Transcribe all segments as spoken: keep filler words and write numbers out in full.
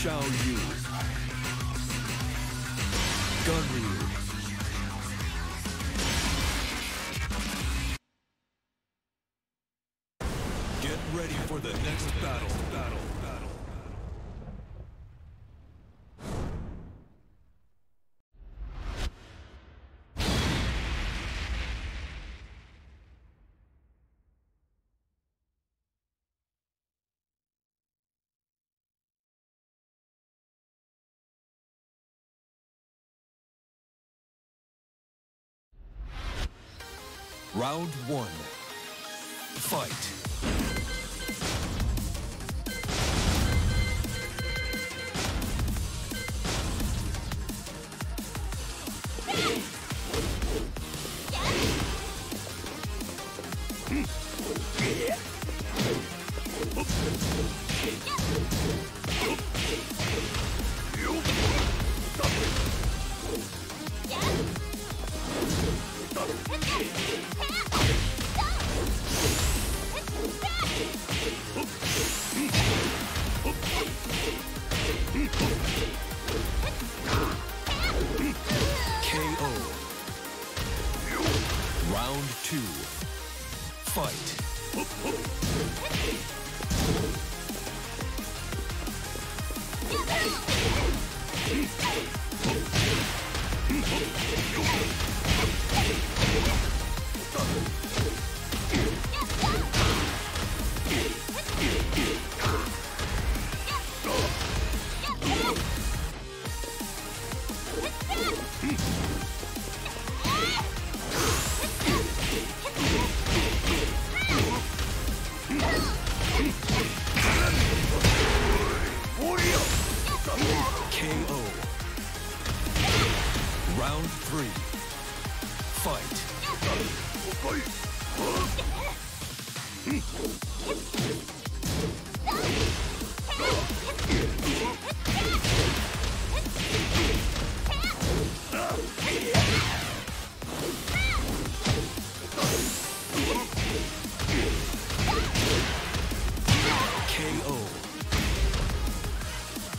Shao Yu, Gun Ryu, get ready for the next battle. Battle. Battle. Round one. Fight.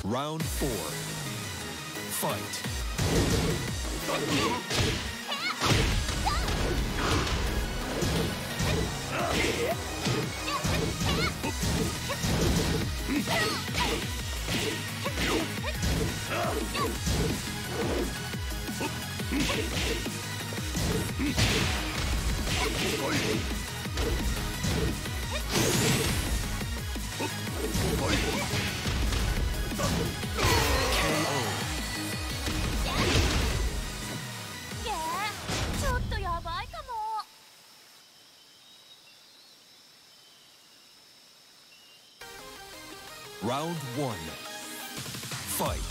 Round four. Fight. Round one. Fight.